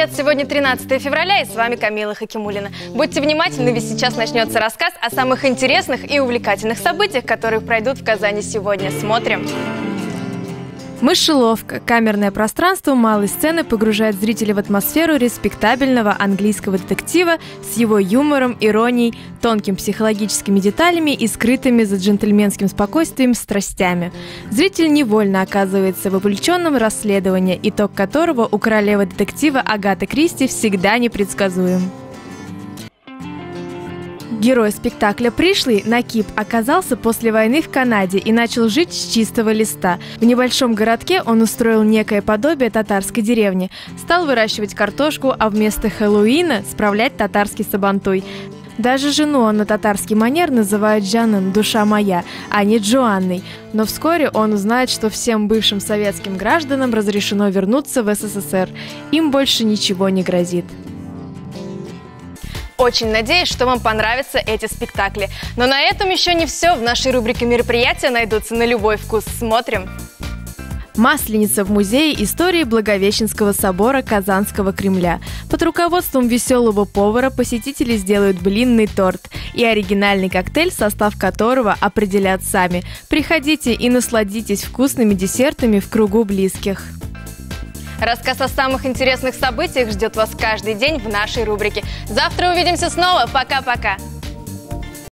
привет! Сегодня 13 февраля, и с вами Камила Хакимулина. Будьте внимательны, ведь сейчас начнется рассказ о самых интересных и увлекательных событиях, которые пройдут в Казани сегодня. Смотрим! Мышеловка. Камерное пространство малой сцены погружает зрителя в атмосферу респектабельного английского детектива с его юмором, иронией, тонким психологическими деталями и скрытыми за джентльменским спокойствием страстями. Зритель невольно оказывается вовлеченным в расследование, итог которого у королевы детектива Агаты Кристи всегда непредсказуем. Герой спектакля «Пришлый» Накип оказался после войны в Канаде и начал жить с чистого листа. В небольшом городке он устроил некое подобие татарской деревни, стал выращивать картошку, а вместо Хэллоуина справлять татарский сабантуй. Даже жену он на татарский манер называет Жаном «душа моя», а не Джоанной. Но вскоре он узнает, что всем бывшим советским гражданам разрешено вернуться в СССР. Им больше ничего не грозит. Очень надеюсь, что вам понравятся эти спектакли. Но на этом еще не все. В нашей рубрике мероприятия найдутся на любой вкус. Смотрим! Масленица в музее истории Благовещенского собора Казанского Кремля. Под руководством веселого повара посетители сделают блинный торт и оригинальный коктейль, состав которого определят сами. Приходите и насладитесь вкусными десертами в кругу близких. Рассказ о самых интересных событиях ждет вас каждый день в нашей рубрике. Завтра увидимся снова. Пока-пока!